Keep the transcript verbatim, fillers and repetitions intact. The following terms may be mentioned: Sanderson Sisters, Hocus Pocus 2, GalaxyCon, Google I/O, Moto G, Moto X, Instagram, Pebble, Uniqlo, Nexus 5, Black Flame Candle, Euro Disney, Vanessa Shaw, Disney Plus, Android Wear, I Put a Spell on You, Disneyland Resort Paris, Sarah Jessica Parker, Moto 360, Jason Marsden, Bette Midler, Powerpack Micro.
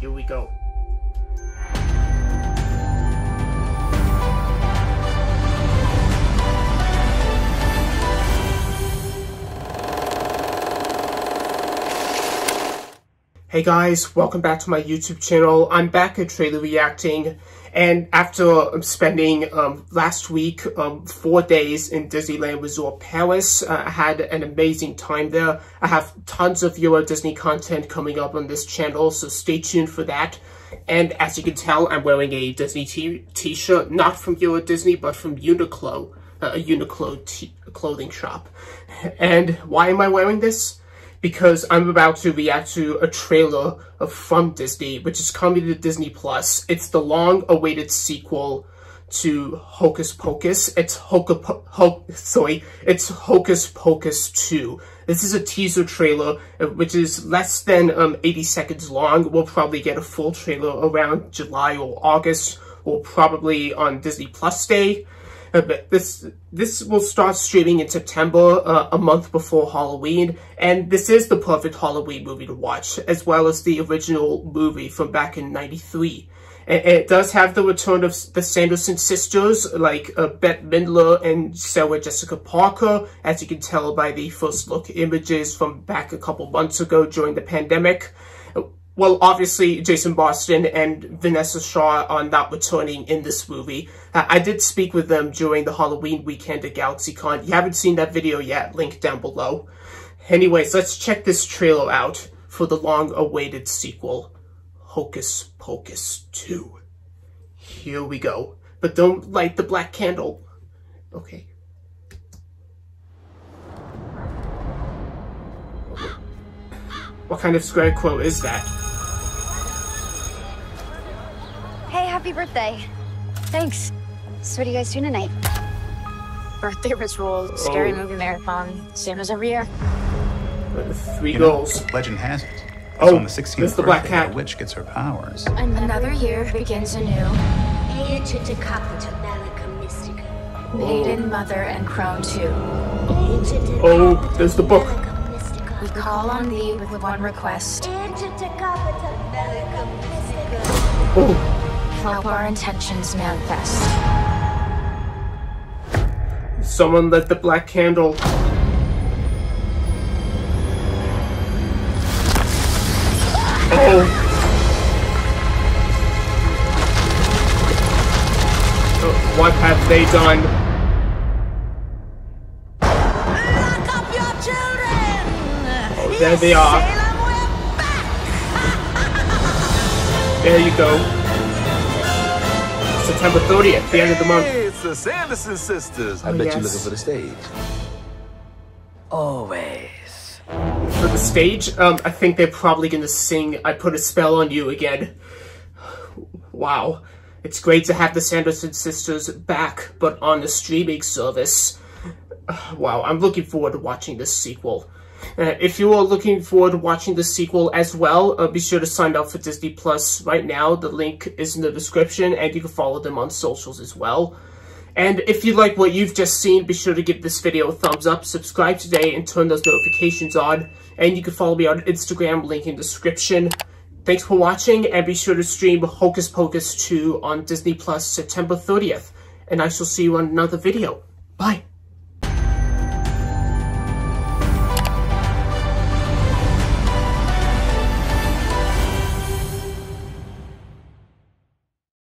Here we go. Hey guys, welcome back to my YouTube channel. I'm back at Trailer Reacting, and after spending um, last week um, four days in Disneyland Resort Paris, uh, I had an amazing time there. I have tons of Euro Disney content coming up on this channel, so stay tuned for that. And as you can tell, I'm wearing a Disney t-shirt, not from Euro Disney, but from Uniqlo, uh, a Uniqlo t clothing shop. And why am I wearing this? Because I'm about to react to a trailer from Disney, which is coming to Disney Plus. It's the long-awaited sequel to Hocus Pocus. It's Hocus Pocus, sorry, it's Hocus Pocus two. This is a teaser trailer, which is less than um, eighty seconds long. We'll probably get a full trailer around July or August, or probably on Disney Plus Day. Uh, but this this will start streaming in September, uh, a month before Halloween, and this is the perfect Halloween movie to watch, as well as the original movie from back in ninety-three. And, and it does have the return of the Sanderson sisters, like uh, Bette Midler and Sarah Jessica Parker, as you can tell by the first look images from back a couple months ago during the pandemic. Well, obviously, Jason Marsden and Vanessa Shaw are not returning in this movie. I did speak with them during the Halloween weekend at GalaxyCon. You haven't seen that video yet, link down below. Anyways, let's check this trailer out for the long-awaited sequel, Hocus Pocus two. Here we go. But don't light the black candle. Okay. What kind of square quote is that? Happy birthday. Thanks. So what do you guys do tonight? Birthday ritual, oh. Scary movie marathon, same as every year. Uh, three you goals. Know, legend has it. Oh, on the sixteenth it's the black cat. The witch gets her powers. Another year begins anew. Oh. Maiden, mother, and crone too. Oh, there's the book. We call on thee with one request. Oh. Help our intentions manifest. Someone lit the black candle. Oh. Oh, what have they done? Lock up your children. Oh, there they are. There you go. September thirtieth, the end of the month. Hey, it's the Sanderson Sisters. I oh, bet yes. You're looking for the stage. Always. For the stage? Um, I think they're probably going to sing I Put a Spell on You again. Wow. It's great to have the Sanderson Sisters back, but on the streaming service. Wow, I'm looking forward to watching this sequel. Uh, if you are looking forward to watching the sequel as well, uh, be sure to sign up for Disney Plus right now. The link is in the description, and you can follow them on socials as well. And if you like what you've just seen, be sure to give this video a thumbs up, subscribe today, and turn those notifications on. And you can follow me on Instagram, link in the description. Thanks for watching, and be sure to stream Hocus Pocus two on Disney Plus September thirtieth. And I shall see you on another video. Bye!